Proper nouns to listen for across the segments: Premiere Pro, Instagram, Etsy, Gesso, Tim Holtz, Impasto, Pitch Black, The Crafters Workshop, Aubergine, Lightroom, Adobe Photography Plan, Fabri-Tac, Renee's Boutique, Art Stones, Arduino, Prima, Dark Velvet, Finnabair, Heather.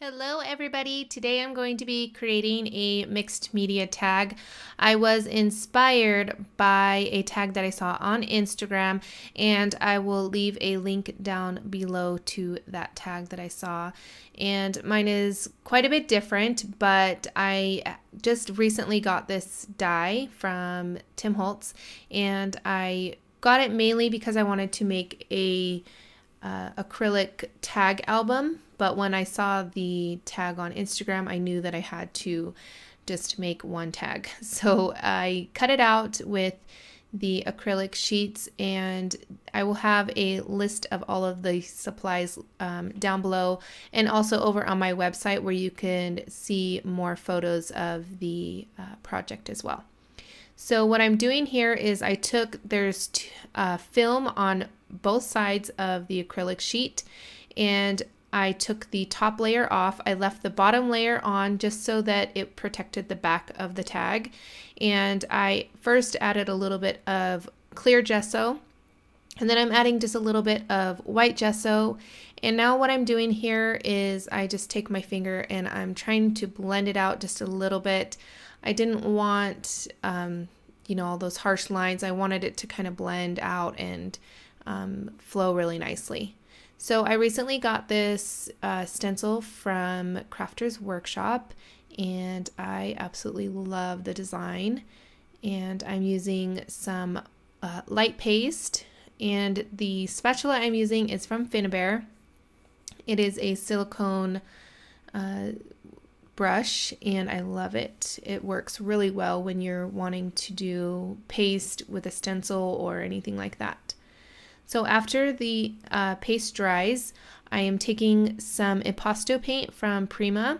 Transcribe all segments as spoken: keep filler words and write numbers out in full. Hello everybody, today I'm going to be creating a mixed media tag. I was inspired by a tag that I saw on Instagram, and I will leave a link down below to that tag that I saw. And mine is quite a bit different, but I just recently got this die from Tim Holtz, and I got it mainly because I wanted to make a uh, acrylic tag album. But when I saw the tag on Instagram, I knew that I had to just make one tag. So I cut it out with the acrylic sheets, and I will have a list of all of the supplies um, down below, and also over on my website where you can see more photos of the uh, project as well. So what I'm doing here is I took, there's t uh, film on both sides of the acrylic sheet, and I took the top layer off. I left the bottom layer on just so that it protected the back of the tag. And I first added a little bit of clear gesso, and then I'm adding just a little bit of white gesso. And now what I'm doing here is I just take my finger and I'm trying to blend it out just a little bit. I didn't want, um, you know, all those harsh lines. I wanted it to kind of blend out and um, flow really nicely. So I recently got this uh, stencil from Crafters Workshop, and I absolutely love the design. And I'm using some uh, light paste, and the spatula I'm using is from Finnabair. It is a silicone uh, brush, and I love it. It works really well when you're wanting to do paste with a stencil or anything like that. So after the uh, paste dries, I am taking some Impasto paint from Prima.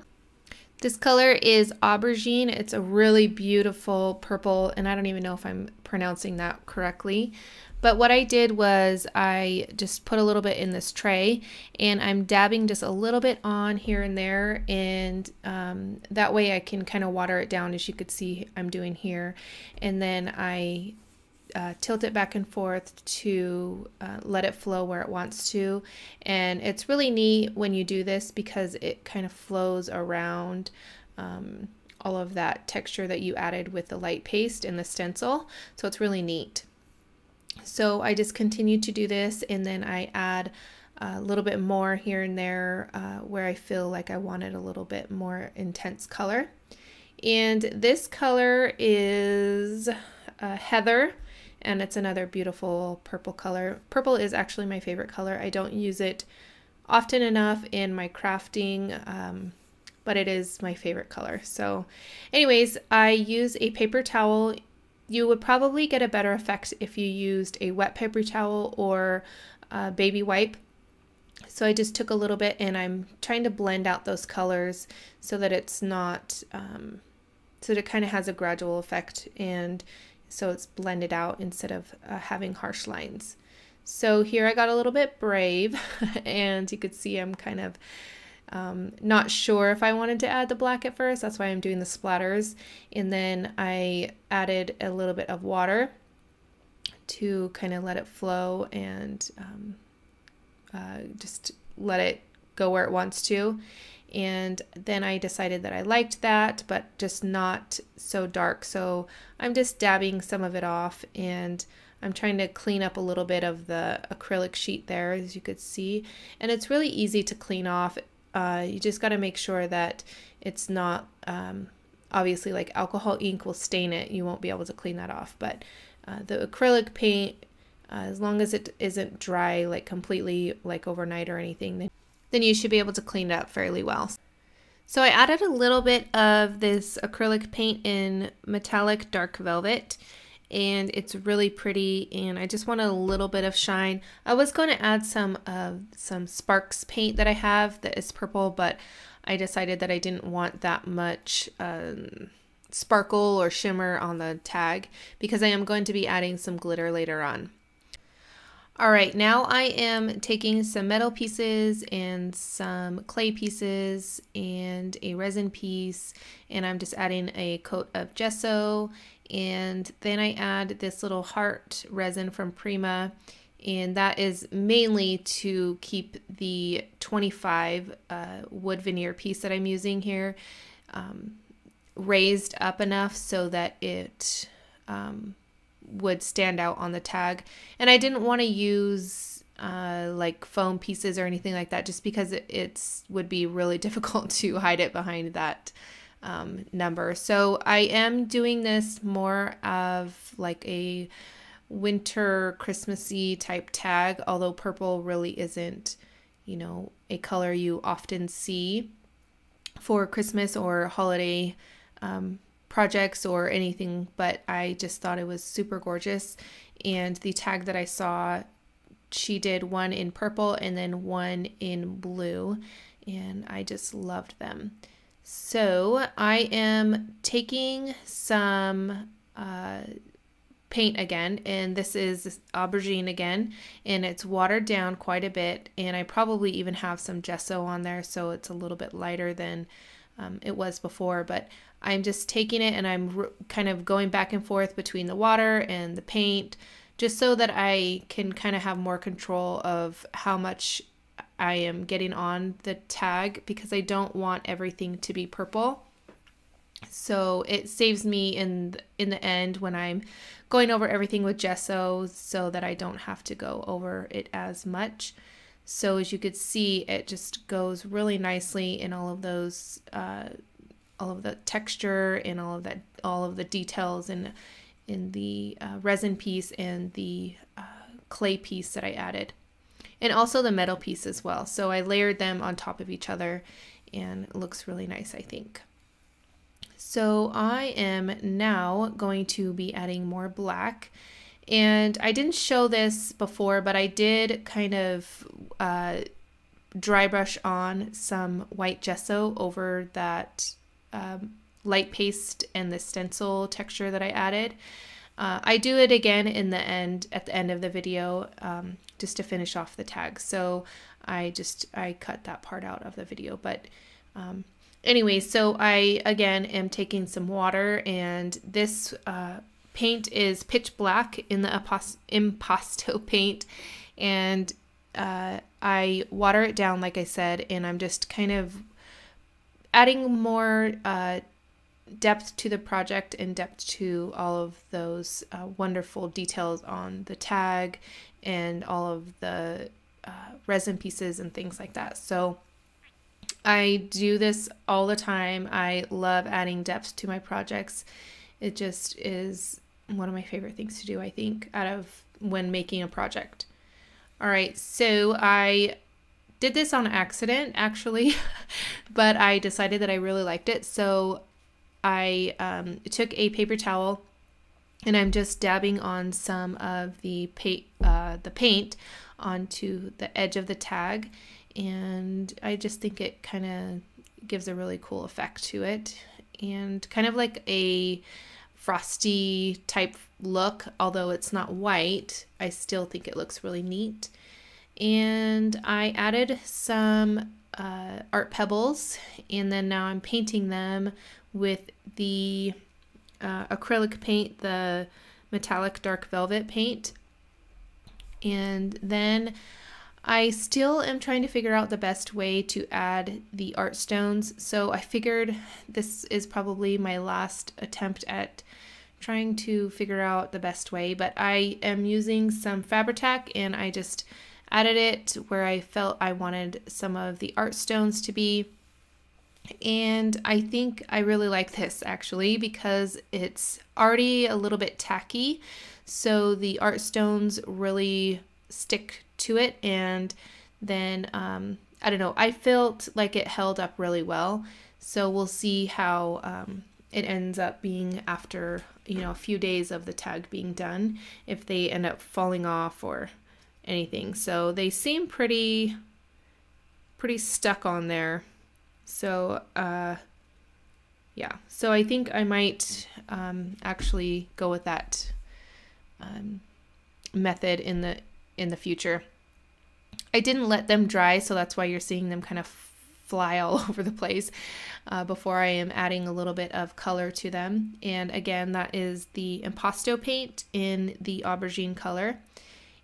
This color is Aubergine. It's a really beautiful purple, and I don't even know if I'm pronouncing that correctly. But what I did was I just put a little bit in this tray, and I'm dabbing just a little bit on here and there, and um, that way I can kind of water it down, as you could see I'm doing here. And then I Uh, tilt it back and forth to uh, let it flow where it wants to. And it's really neat when you do this because it kind of flows around um, all of that texture that you added with the light paste and the stencil. So it's really neat. So I just continue to do this, and then I add a little bit more here and there uh, where I feel like I wanted a little bit more intense color. And this color is uh, Heather. And it's another beautiful purple color. Purple is actually my favorite color. I don't use it often enough in my crafting, um, but it is my favorite color. So anyways, I use a paper towel. You would probably get a better effect if you used a wet paper towel or a baby wipe. So I just took a little bit, and I'm trying to blend out those colors so that it's not, um, so that it kind of has a gradual effect, and so it's blended out instead of uh, having harsh lines. So here I got a little bit brave, and you could see I'm kind of um, not sure if I wanted to add the black at first. That's why I'm doing the splatters. And then I added a little bit of water to kind of let it flow and um, uh, just let it go where it wants to. And then I decided that I liked that, but just not so dark. So I'm just dabbing some of it off, and I'm trying to clean up a little bit of the acrylic sheet there, as you could see. And it's really easy to clean off. Uh, you just got to make sure that it's not, um, obviously like alcohol ink will stain it. You won't be able to clean that off, but uh, the acrylic paint, uh, as long as it isn't dry, like completely like overnight or anything, then then you should be able to clean it up fairly well. So I added a little bit of this acrylic paint in metallic Dark Velvet, and it's really pretty, and I just wanted a little bit of shine. I was going to add some of some Sparks paint that I have that is purple, but I decided that I didn't want that much um, sparkle or shimmer on the tag because I am going to be adding some glitter later on. All right, now I am taking some metal pieces and some clay pieces and a resin piece, and I'm just adding a coat of gesso, and then I add this little heart resin from Prima, and that is mainly to keep the twenty-five uh, wood veneer piece that I'm using here um, raised up enough so that it um, would stand out on the tag. And I didn't want to use uh, like foam pieces or anything like that, just because it it's, would be really difficult to hide it behind that um, number. So I am doing this more of like a winter Christmassy type tag, although purple really isn't, you know, a color you often see for Christmas or holiday um, projects or anything, but I just thought it was super gorgeous. And the tag that I saw, she did one in purple and then one in blue, and I just loved them. So I am taking some uh, paint again, and this is Aubergine again, and it's watered down quite a bit, and I probably even have some gesso on there, so it's a little bit lighter than um, it was before. But I'm just taking it and I'm kind of going back and forth between the water and the paint, just so that I can kind of have more control of how much I am getting on the tag, because I don't want everything to be purple. So it saves me in in the end when I'm going over everything with gesso, so that I don't have to go over it as much. So as you could see, it just goes really nicely in all of those, uh, all of the texture and all of that, all of the details and in, in the uh, resin piece and the uh, clay piece that I added, and also the metal piece as well. So I layered them on top of each other, and it looks really nice, I think. So I am now going to be adding more black, and I didn't show this before, but I did kind of uh, dry brush on some white gesso over that um, light paste and the stencil texture that I added. Uh, I do it again in the end, at the end of the video, um, just to finish off the tag. So I just, I cut that part out of the video, but um, anyway, so I, again, am taking some water, and this uh, paint is Pitch Black in the Impasto paint, and uh, I water it down, like I said, and I'm just kind of adding more uh, depth to the project and depth to all of those uh, wonderful details on the tag and all of the uh, resin pieces and things like that. So I do this all the time. I love adding depth to my projects. It just is one of my favorite things to do, I think, out of when making a project. All right, so I did this on accident, actually, but I decided that I really liked it. So I um, took a paper towel, and I'm just dabbing on some of the, pa uh, the paint onto the edge of the tag. And I just think it kind of gives a really cool effect to it, and kind of like a frosty type look. Although it's not white, I still think it looks really neat. And I added some uh, art pebbles, and then now I'm painting them with the uh, acrylic paint, the metallic Dark Velvet paint. And then I still am trying to figure out the best way to add the Art Stones, so I figured this is probably my last attempt at trying to figure out the best way, but I am using some Fabri-Tac, and I just added it where I felt I wanted some of the Art Stones to be. And I think I really like this, actually, because it's already a little bit tacky, so the Art Stones really stick to it. And then um, I don't know, I felt like it held up really well, so we'll see how um, it ends up being after, you know, a few days of the tag being done, if they end up falling off or anything. So they seem pretty pretty stuck on there, so uh, yeah, so I think I might um, actually go with that um, method in the in the future. I didn't let them dry, so that's why you're seeing them kind of fly all over the place uh, before I am adding a little bit of color to them. And again, that is the Impasto paint in the Aubergine color.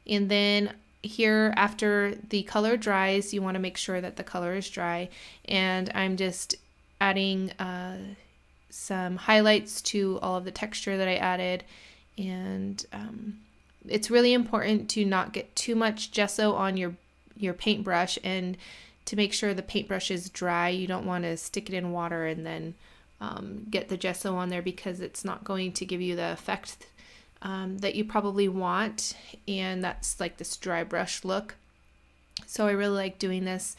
And then here, after the color dries, you want to make sure that the color is dry. And I'm just adding uh, some highlights to all of the texture that I added. And um, it's really important to not get too much gesso on your, your paintbrush, and to make sure the paintbrush is dry. You don't want to stick it in water and then um, get the gesso on there, because it's not going to give you the effect Um, that you probably want, and that's like this dry brush look. So I really like doing this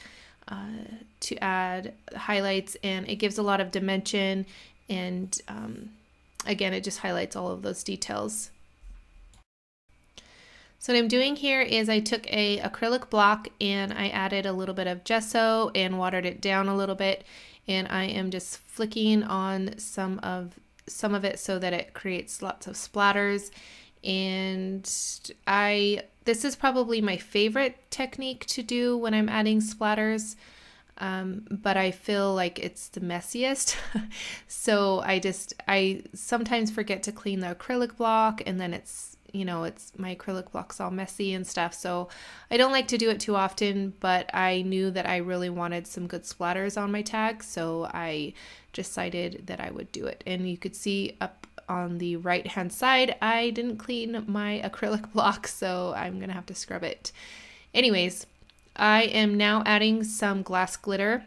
uh, to add highlights, and it gives a lot of dimension, and um, again, it just highlights all of those details. So what I'm doing here is I took a acrylic block and I added a little bit of gesso and watered it down a little bit, and I am just flicking on some of some of it so that it creates lots of splatters. And I this is probably my favorite technique to do when I'm adding splatters, um, but I feel like it's the messiest. So I just I sometimes forget to clean the acrylic block, and then it's you know it's my acrylic block's all messy and stuff, so I don't like to do it too often. But I knew that I really wanted some good splatters on my tag, so I decided that I would do it. And you could see up on the right hand side I didn't clean my acrylic block, so I'm gonna have to scrub it. Anyways, I am now adding some glass glitter,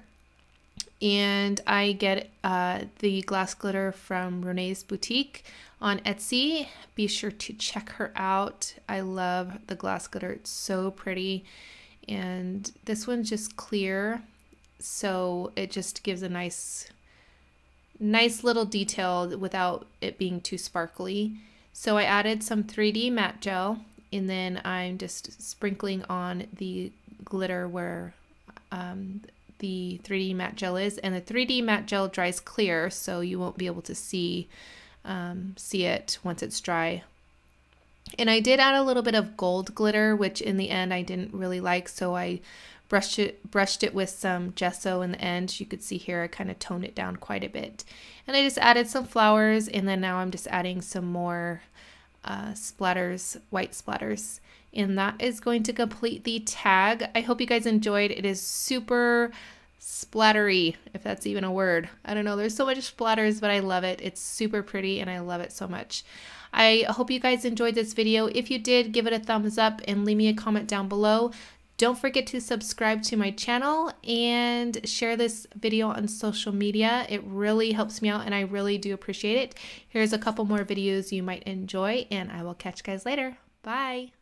and I get uh, the glass glitter from Renee's Boutique on Etsy. Be sure to check her out. I love the glass glitter, it's so pretty. And this one's just clear, so it just gives a nice nice little detail without it being too sparkly. So I added some three D matte gel, and then I'm just sprinkling on the glitter where um, the three D matte gel is. And the three D matte gel dries clear, so you won't be able to see um, see it once it's dry. And I did add a little bit of gold glitter, which in the end I didn't really like, so I brushed it brushed it with some gesso in the end. You could see here I kind of toned it down quite a bit, and I just added some flowers. And then now I'm just adding some more uh, splatters, white splatters. And that is going to complete the tag. I hope you guys enjoyed. It is super splattery, if that's even a word. I don't know, there's so much splatters, but I love it. It's super pretty and I love it so much. I hope you guys enjoyed this video. If you did, give it a thumbs up and leave me a comment down below. Don't forget to subscribe to my channel and share this video on social media. It really helps me out and I really do appreciate it. Here's a couple more videos you might enjoy, and I will catch you guys later. Bye.